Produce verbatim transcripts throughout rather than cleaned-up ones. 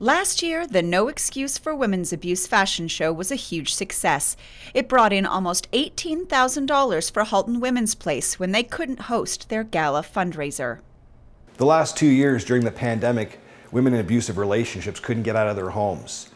Last year, the No Excuse for Women's Abuse fashion show was a huge success. It brought in almost eighteen thousand dollars for Halton Women's Place when they couldn't host their gala fundraiser. The last two years during the pandemic, women in abusive relationships couldn't get out of their homes.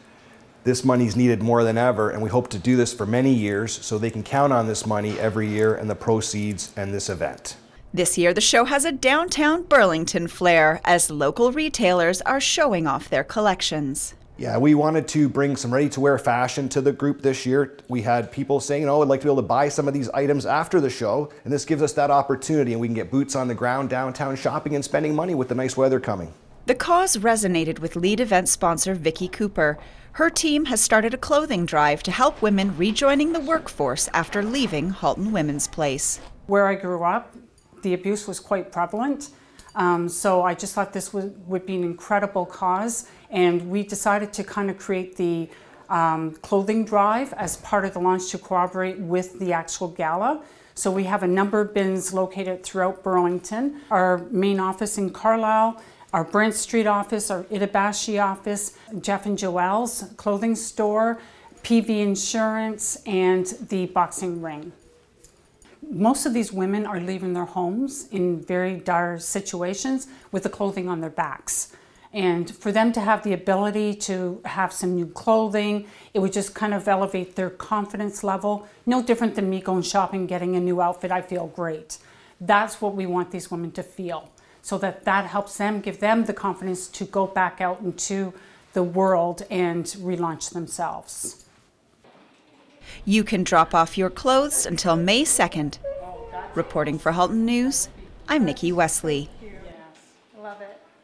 This money is needed more than ever, and we hope to do this for many years so they can count on this money every year and the proceeds and this event. This year, the show has a downtown Burlington flair as local retailers are showing off their collections. Yeah, we wanted to bring some ready-to-wear fashion to the group this year. We had people saying, oh, I'd like to be able to buy some of these items after the show, and this gives us that opportunity, and we can get boots on the ground downtown shopping and spending money with the nice weather coming. The cause resonated with lead event sponsor Vicki Cooper. Her team has started a clothing drive to help women rejoining the workforce after leaving Halton Women's Place. Where I grew up, the abuse was quite prevalent, um, so I just thought this would, would be an incredible cause, and we decided to kind of create the um, clothing drive as part of the launch to corroborate with the actual gala. So we have a number of bins located throughout Burlington, our main office in Carlisle, our Brent Street office, our Itabashi office, Jeff and Joelle's clothing store, P V Insurance, and the boxing ring. Most of these women are leaving their homes in very dire situations with the clothing on their backs. And for them to have the ability to have some new clothing, it would just kind of elevate their confidence level. No different than me going shopping, getting a new outfit, I feel great. That's what we want these women to feel. So that that helps them, give them the confidence to go back out into the world and relaunch themselves. You can drop off your clothes until May second. Reporting for Halton News, I'm Nikki Wesley. Yes, love it.